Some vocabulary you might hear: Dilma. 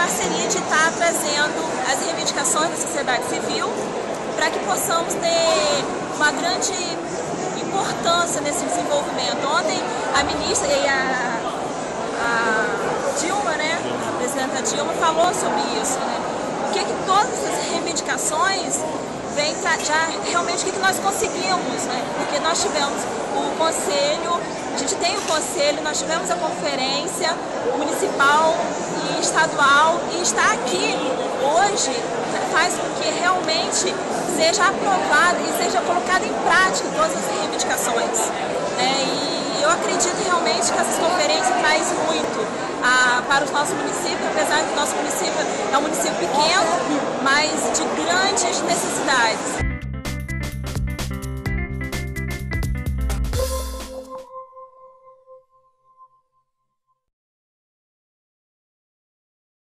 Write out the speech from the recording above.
parceria de estar trazendo as reivindicações da sociedade civil para que possamos ter uma grande importância nesse desenvolvimento. Ontem a ministra e a Dilma, né, a presidenta Dilma, falou sobre isso, né? O que todas essas reivindicações vêm já realmente, o que nós conseguimos, né? Porque nós tivemos o conselho, a gente tem o conselho, nós tivemos a conferência municipal e estadual, e estar aqui hoje faz com que realmente seja aprovada e seja colocada em prática todas as reivindicações, né? E eu acredito realmente que essas conferências trazem muito para os nossos municípios, apesar que o nosso município é um município pequeno, mas de grandes necessidades.